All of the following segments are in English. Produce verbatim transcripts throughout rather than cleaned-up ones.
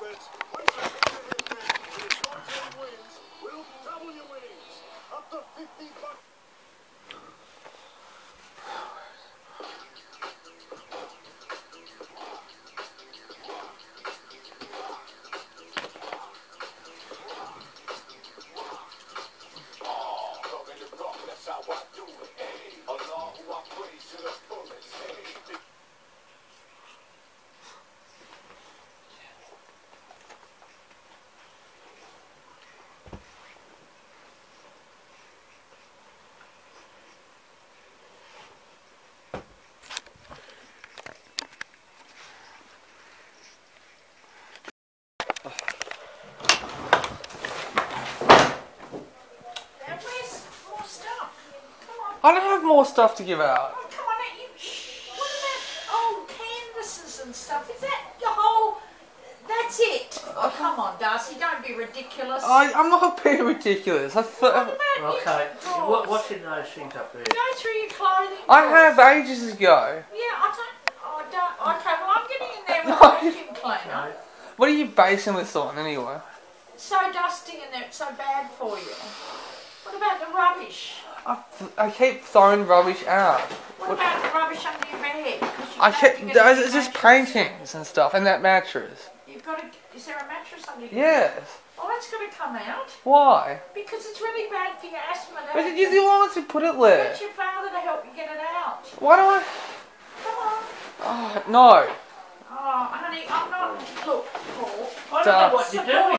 But when the short-term wins, we'll double your winnings. Up to fifty bucks. I don't have more stuff to give out. Oh, come on, you, what about old canvases and stuff? Is that your whole... That's it? Oh, come on, Darcy, don't be ridiculous. I, I'm not being ridiculous. I thought... What about okay. your what, What's in those things up there? Go through your clothing drawers. I have ages ago. Yeah, I don't... I don't okay, well, I'm getting in there with a vacuum cleaner. No. What are you basing this on, anyway? It's so dusty in there, it's so bad for you. What about the rubbish? I, I keep throwing rubbish out. What, what about the rubbish under your bed? I keep. It's just paintings and stuff, and that mattress. You've got. A, is there a mattress under your yes. bed? Yes. Well, that's got to come out. Why? Because it's really bad for your asthma. But you're the ones who put it there. Get your father to help you get it out. Why do I? Come on. Oh no. Oh, honey, I'm not. Look, Paul. I don't Darcy. know what you're doing.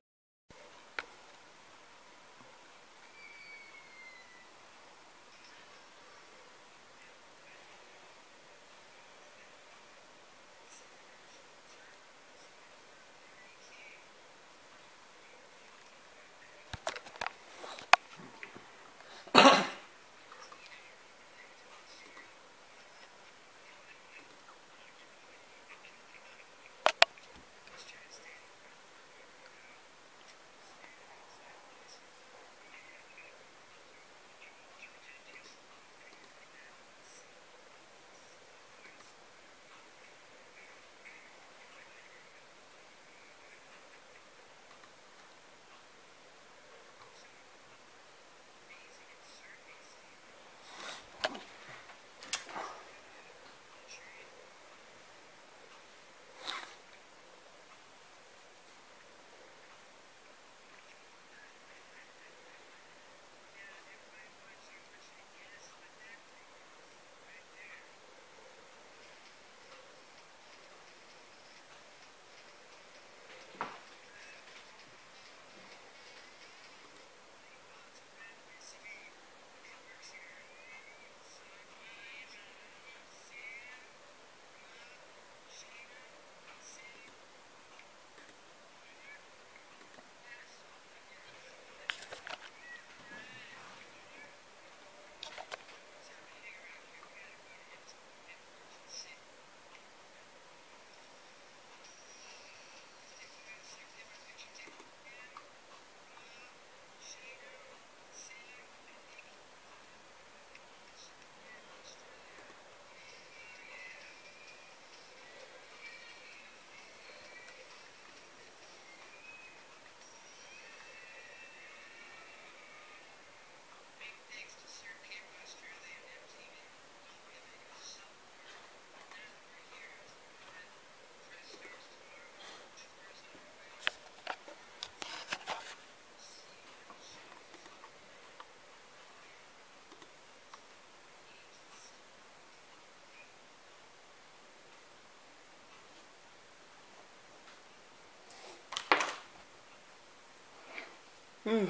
Mm.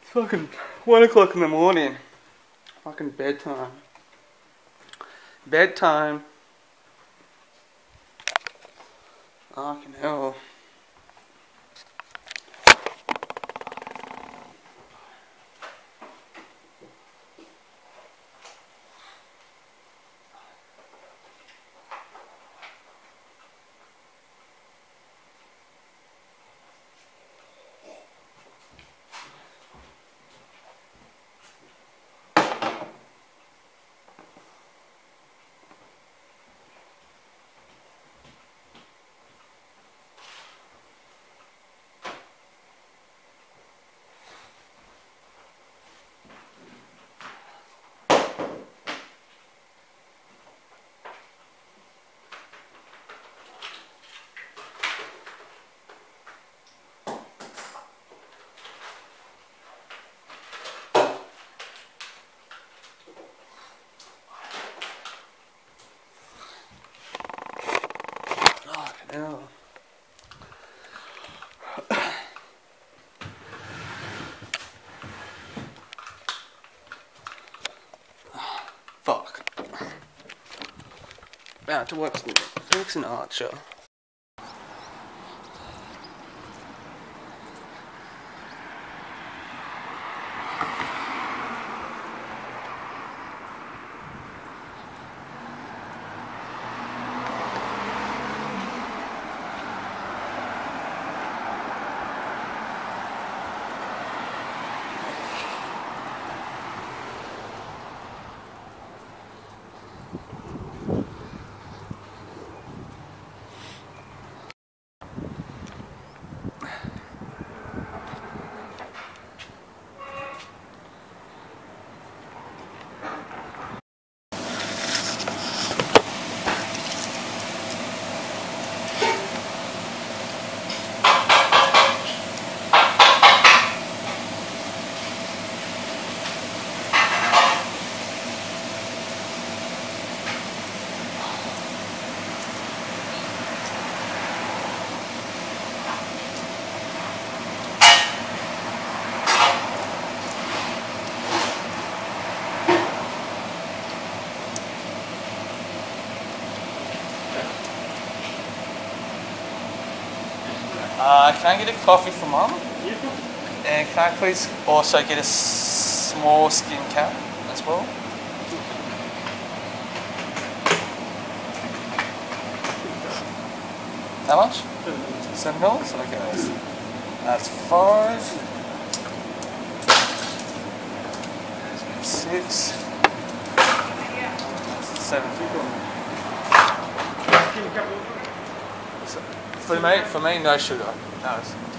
It's fucking one o'clock in the morning. Fucking bedtime. Bedtime. Fucking hell. Ah, it works in, it works in Archer. Uh, can I get a coffee for Mum? Yeah. And can I please also get a small skin cap as well? How much? Seven dollars? Okay, nice. That's five. Six. Seven. Seven. For me, for me, no sugar. No.